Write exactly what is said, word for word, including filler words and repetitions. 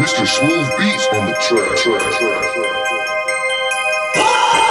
Mister Smooth Beats on the track. track, track, track.